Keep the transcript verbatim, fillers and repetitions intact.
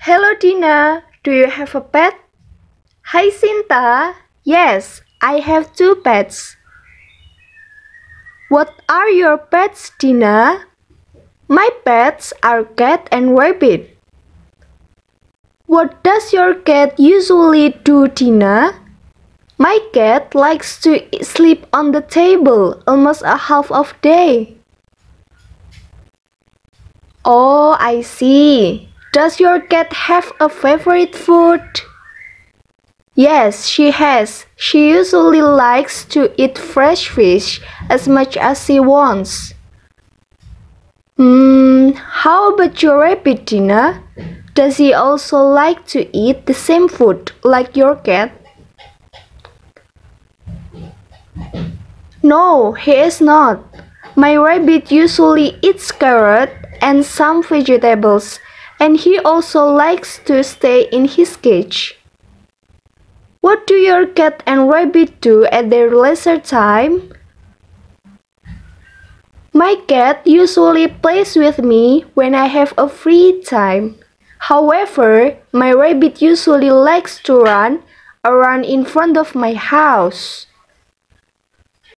Hello Dina, do you have a pet? Hi Sinta, yes, I have two pets. What are your pets, Dina? My pets are cat and rabbit. What does your cat usually do, Dina? My cat likes to sleep on the table almost a half of day. Oh, I see. Does your cat have a favorite food? Yes, she has. She usually likes to eat fresh fish as much as she wants. Hmm, how about your rabbit, Dina? Does he also like to eat the same food like your cat? No, he is not. My rabbit usually eats carrot and some vegetables. And he also likes to stay in his cage. What do your cat and rabbit do at their leisure time? My cat usually plays with me when I have a free time. However, my rabbit usually likes to run around in front of my house.